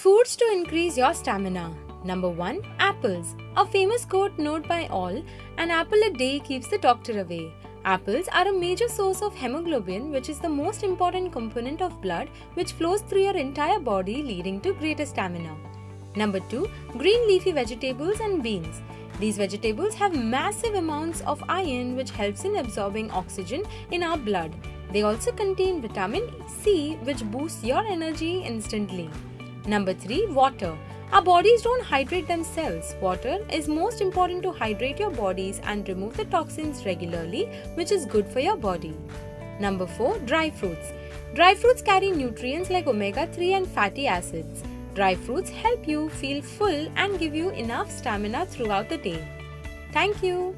Foods to increase your stamina. Number 1. Apples. A famous quote known by all, an apple a day keeps the doctor away. Apples are a major source of hemoglobin, which is the most important component of blood, which flows through your entire body, leading to greater stamina. Number 2. Green leafy vegetables and beans. These vegetables have massive amounts of iron, which helps in absorbing oxygen in our blood. They also contain vitamin C, which boosts your energy instantly. Number 3. Water. Our bodies don't hydrate themselves. Water is most important to hydrate your bodies and remove the toxins regularly, which is good for your body. Number 4. Dry fruits. Dry fruits carry nutrients like omega-3 and fatty acids. Dry fruits help you feel full and give you enough stamina throughout the day. Thank you.